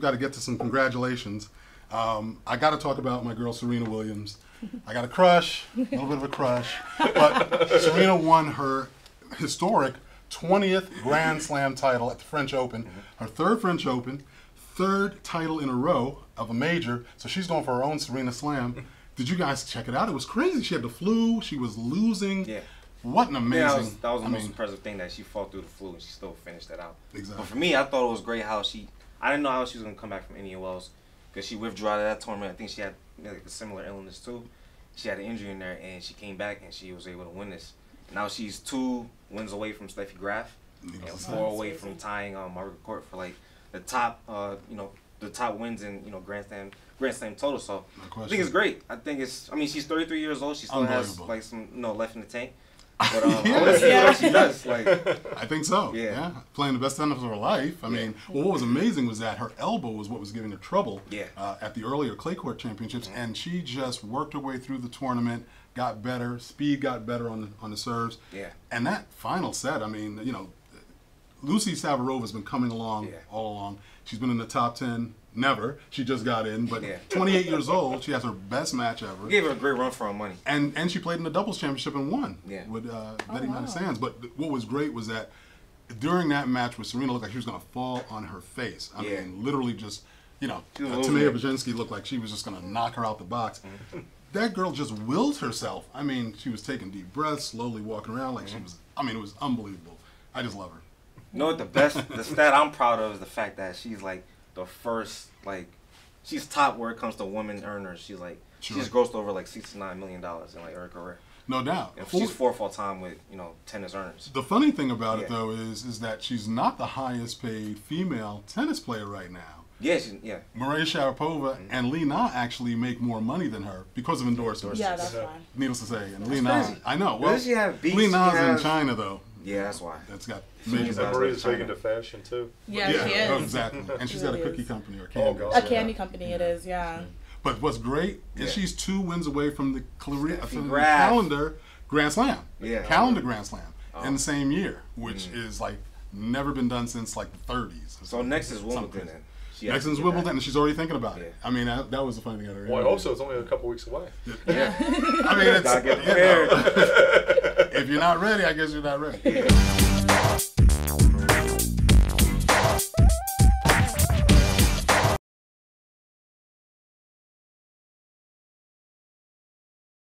we've got to get to some congratulations. I got to talk about my girl Serena Williams. I got a crush, a little bit of a crush, but Serena won her historic 20th Grand Slam title at the French Open, her third French Open, third title in a row of a major, so she's going for her own Serena Slam. Did you guys check it out? It was crazy. She had the flu, she was losing. Yeah. What an amazing... Yeah, that was the most impressive thing, that she fought through the flu and she still finished that out. Exactly. But for me, I thought it was great how she... I didn't know how she was going to come back from Indian Wells, because she withdrew out of that tournament. I think she had like a similar illness too. She had an injury in there and she came back and she was able to win this. Now she's 2 wins away from Steffi Graf and 4 away from tying Margaret Court for like the top, you know, the top wins in, you know, Grand Slam total. So I think it's great. I think it's... I mean, she's 33 years old. She still has like some, you know, left in the tank. But I want to see what she does. Like, I think so. Yeah. Playing the best tennis of her life. I mean, well, what was amazing was that her elbow was what was giving her trouble. Yeah. At the earlier clay court championships, and she just worked her way through the tournament, got better, speed got better on the serves. Yeah. And that final set, I mean, you know, Lucy Savarov has been coming along all along. She's been in the top 10. Never. She just got in, but 28 years old, she has her best match ever. Gave her a great run for her money. And she played in the doubles championship and won with Betty Sands. But what was great was that during that match where Serena looked like she was going to fall on her face. I mean, literally just, you know, Tamara Bajinski looked like she was just going to knock her out the box. That girl just willed herself. I mean, she was taking deep breaths, slowly walking around like she was, I mean, it was unbelievable. I just love her. You know what the best, the stat I'm proud of is the fact that she's like, the first, like, she's top where it comes to women earners. She's like, she's grossed over like $69 million in like her career. No doubt. And she's 4th all time with, you know, tennis earners. The funny thing about it though is that she's not the highest paid female tennis player right now. Yeah, Maria Sharapova and Lee Na actually make more money than her because of endorsements. Yeah, that's fine. Needless to say, and Lee Na, I know. Well, does she have beats? Lee Na's in China though. Yeah, that's why. That's got major. Maria's big into fashion too. Yeah, she is. Oh, exactly. And she's got a cookie company or candy. Oh, a candy company it is, But what's great is she's 2 wins away from the calendar Grand Slam. Yeah. Calendar Grand Slam in the same year, which is like never been done since like the 30s. So next is Wimbledon then. Next is Wimbledon, and she's already thinking about it. I mean, that was the funny thing. Well, also, it's only a couple weeks away. Yeah. I mean, it's... Gotta get prepared. If you're not ready, I guess you're not ready.